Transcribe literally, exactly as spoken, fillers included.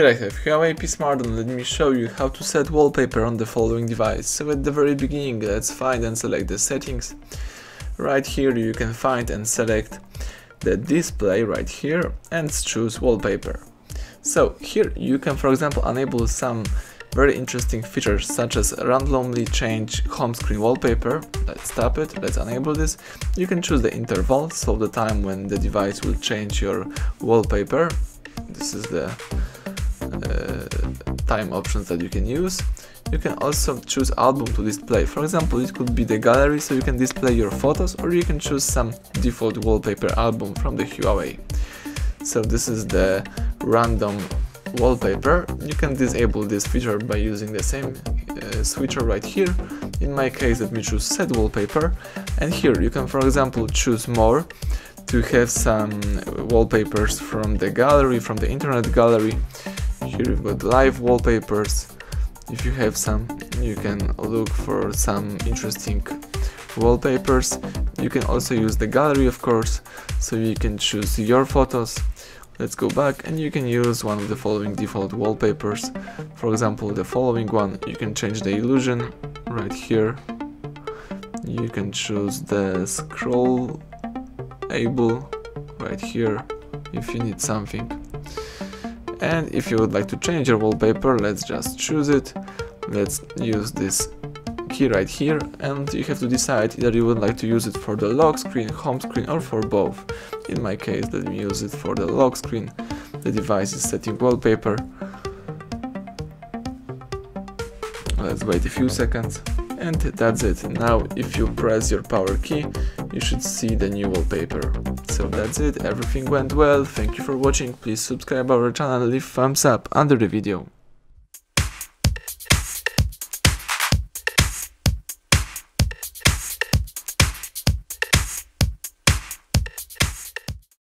Here I have Huawei P Smart and let me show you how to set wallpaper on the following device. So at the very beginning, let's find and select the settings. Right here you can find and select the display right here and choose wallpaper. So here you can, for example, enable some very interesting features such as randomly change home screen wallpaper. Let's tap it, let's enable this. You can choose the interval, so the time when the device will change your wallpaper. This is the uh, time options that you can use. You can also choose album to display. For example, it could be the gallery, so you can display your photos, or you can choose some default wallpaper album from the Huawei. So this is the random wallpaper. You can disable this feature by using the same uh, switcher right here. In my case, let me choose set wallpaper, and here you can, for example, choose more to have some wallpapers from the gallery, from the internet gallery. Here you've got live wallpapers. If you have some, you can look for some interesting wallpapers. You can also use the gallery, of course, so you can choose your photos. Let's go back, and you can use one of the following default wallpapers. For example, the following one. You can change the illusion right here. You can choose the scroll able right here if you need something. And if you would like to change your wallpaper, let's just choose it. Let's use this key right here, and you have to decide either you would like to use it for the lock screen, home screen, or for both. In my case, let me use it for the lock screen. The device is setting wallpaper. Let's wait a few seconds, and that's it. Now if you press your power key, you should see the new wallpaper. So that's it, everything went well. Thank you for watching, please subscribe our channel, leave thumbs up under the video.